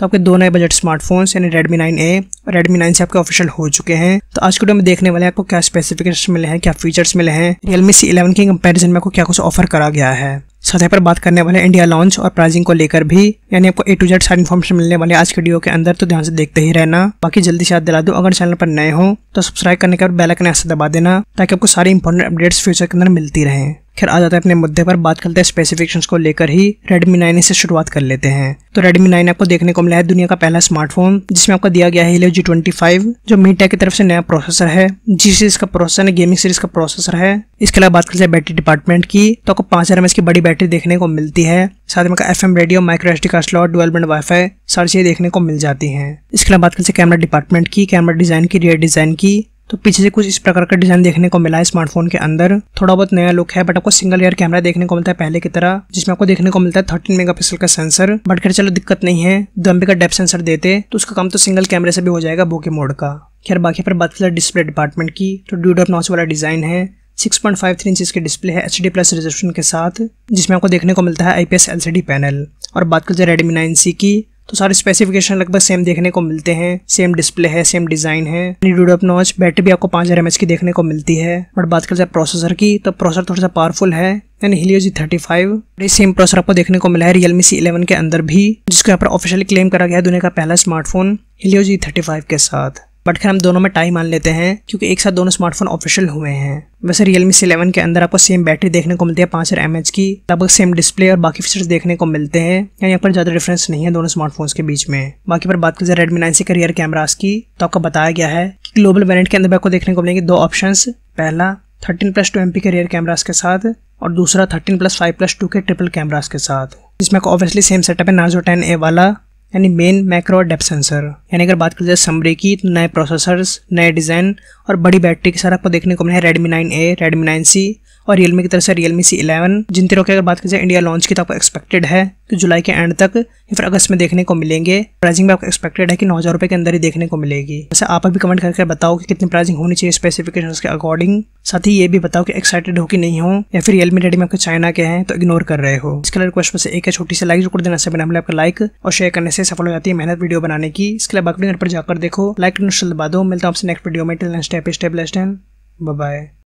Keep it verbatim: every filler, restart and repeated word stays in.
तो आपके दो नए बजट स्मार्टफोन्स यानी रेडमी नाइन ए और रेडमी नाइन से आपके ऑफिशियल हो चुके हैं। तो आज के वीडियो में देखने वाले हैं आपको क्या स्पेसिफिकेशन मिले हैं, क्या फीचर्स मिले हैं, रियलमी सी इलेवन के कंपैरिजन में आपको क्या कुछ ऑफर करा गया है। साथ ही पर बात करने वाले इंडिया लॉन्च और प्राइसिंग को लेकर भी, यानी आपको ए टू जेड सारी इन्फॉर्मेशन मिलने वाले आज के वीडियो के अंदर, तो ध्यान से देखते ही रहना। बाकी जल्दी से याद दिला दूं, अगर चैनल पर नए हो तो सब्सक्राइब करने के बाद बेल आइकन ऐसे दबा देना ताकि आपको सारी इंपॉर्टेंट अपडेट्स फ्यूचर के अंदर मिलती रहें। खैर आ जाते हैं अपने मुद्दे पर, बात करते हैं स्पेसिफिकेशंस को लेकर ही। रेडमी नाइन ए से शुरुआत कर लेते हैं। तो रेडमी नाइन आपको देखने को मिला है दुनिया का पहला स्मार्टफोन, जिसमें आपको दिया गया है हेलियो जी ट्वेंटी फाइव, जो मीडियाटेक की तरफ से नया प्रोसेसर है। जी सीरीज का प्रोसेसर है, गेमिंग सीरीज का प्रोसेसर है। इसके अलावा बात करते हैं बैटरी डिपार्टमेंट की, तो आपको पांच हजार एमएच की बड़ी बैटरी देखने को मिलती है। साथ में F M radio, micro SD card slot, dual band wifi, सारी चीजें देखने को मिल जाती है। इसके अलावा बात करते हैं कैमरा डिपार्टमेंट की, कैमरा डिजाइन की, रियर डिजाइन की। तो पीछे से कुछ इस प्रकार का डिजाइन देखने को मिला है स्मार्टफोन के अंदर। थोड़ा बहुत नया लुक है, बट आपको सिंगल एयर कैमरा देखने को मिलता है पहले की तरह, जिसमें आपको देखने को मिलता है थर्टीन मेगापिक्सल का सेंसर। बट खैर चलो दिक्कत नहीं है, दो एमबी का डेप्थ सेंसर देते तो उसका काम तो सिंगल कैमरे से भी हो जाएगा बोके मोड का। खैर बाकी पर बात करें डिस्प्ले डिपार्टमेंट की, तो ड्यूडॉप नॉच वाला डिजाइन है। Six point five three inch की डिस्प्ले है एच डी प्लस रिजोल्यूशन के साथ, जिसमें आपको देखने को मिलता है आईपीएस एलसीडी पैनल। और बात करें रेडमी नाइन सी की, तो सारे स्पेसिफिकेशन लगभग सेम देखने को मिलते हैं। सेम डिस्प्ले है, सेम डिजाइन है, ड्यूडॉप नॉच, बैटरी भी आपको पांच हजार एमएच की देखने को मिलती है। बट बात करते हैं प्रोसेसर की, तो प्रोसेसर थोड़ा सा पावरफुल है, यानी हेलियो जी थर्टी फाइव। ये सेम प्रोसेसर आपको देखने को मिला है रियलमी सी इलेवन के अंदर भी, जिसको यहाँ पर ऑफिशियली क्लेम करा गया है दुनिया का पहला smartphone Helio G thirty five के साथ। बट खैर हम दोनों में टाई मान लेते हैं, क्योंकि एक साथ दोनों स्मार्टफोन ऑफिशियल हुए हैं। वैसे रियलमी सी इलेवन के अंदर आपको सेम बैटरी देखने को मिलती है पाँच हजार एम एच की, लगभग सेम डिस्प्ले और बाकी फीचर्स देखने को मिलते हैं, यानी यहाँ पर ज्यादा डिफरेंस नहीं है दोनों स्मार्टफोन्स के बीच में। बाकी पर बात करें रेडमी नाइन सी के रियर कैमरास की, तो आपको बताया गया है कि ग्लोबल वेरिएंट के अंदर आपको देखने को मिलेंगे दो ऑप्शंस, पहला thirteen plus two M P के रियर कैमरास के साथ और दूसरा thirteen plus five plus two के ट्रिपल कैमरास के साथ, जिसमें ऑब्वियसली सेम सेटअप है नार्जो टेन ए वाला, यानी मेन, मैक्रो और डेप्थ सेंसर। यानी अगर बात करें समरी की, तो नए प्रोसेसर्स, नए डिज़ाइन और बड़ी बैटरी के साथ आपको देखने को मिला है Redmi nine A, Redmi nine C और रियलमी की तरफ से रियलमी सी इलेवन। जिन तीनों की अगर बात करें इंडिया लॉन्च की, तो आपको एक्सपेक्टेड है कि जुलाई के एंड तक या फिर अगस्त में देखने को मिलेंगे। प्राइसिंग भी आपको एक्सपेक्टेड है कि नौ हज़ार रुपये के अंदर ही देखने को मिलेगी। वैसे आप भी कमेंट करके बताओ कि कितनी प्राइसिंग होनी चाहिए स्पेसिफिकेशंस के अकॉर्डिंग। साथ ही ये भी बताओ कि एक्साइटेड हो कि नहीं हो, या फिर रियलमी रेडमी आपके चाइना के हैं तो इग्नोर कर रहे हो। इसके लिए रिक्वेस्ट में से एक है छोटी सी लाइक जरूर देना, से बना आपका लाइक और शेयर करने से सफल हो जाती है मेहनत वीडियो बनाने की। इसके लिए बाकी घर पर जाकर देखो, लाइक दबा दो। मिलता हूँ आपसे नेक्स्ट वीडियो में, till next step step less ten, bye bye.